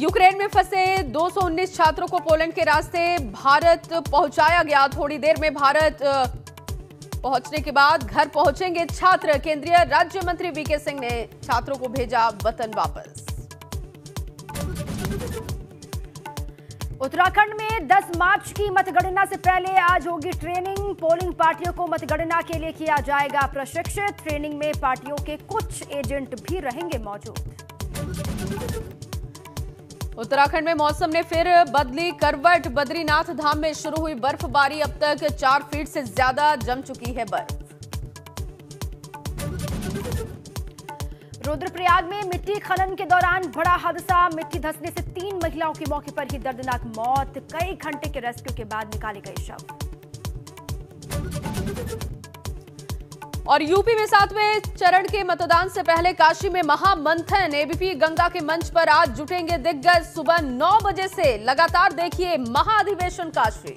Ukraine में फंसे 219 छात्रों को पोलैंड के रास्ते भारत पहुंचाया गया। थोड़ी देर में भारत पहुंचने के बाद घर पहुंचेंगे छात्र। केंद्रीय राज्य मंत्री वीके सिंह ने छात्रों को भेजा वतन वापस। उत्तराखंड में 10 मार्च की मतगणना से पहले आज होगी ट्रेनिंग। पोलिंग पार्टियों को मतगणना के लिए किया जाएगा प्रशिक्षित। ट्रेनिंग में पार्टियों के कुछ एजेंट भी रहेंगे मौजूद। उत्तराखंड में मौसम ने फिर बदली करवट। बद्रीनाथ धाम में शुरू हुई बर्फबारी, अब तक 4 फीट से ज्यादा जम चुकी है बर्फ। रुद्रप्रयाग में मिट्टी खनन के दौरान बड़ा हादसा। मिट्टी धंसने से 3 महिलाओं की मौके पर ही दर्दनाक मौत। कई घंटे के रेस्क्यू के बाद निकाले गए शव। और यूपी में 7वें चरण के मतदान से पहले काशी में महामंथन। एबीपी गंगा के मंच पर आज जुटेंगे दिग्गज। सुबह 9 बजे से लगातार देखिए महाअधिवेशन काशी।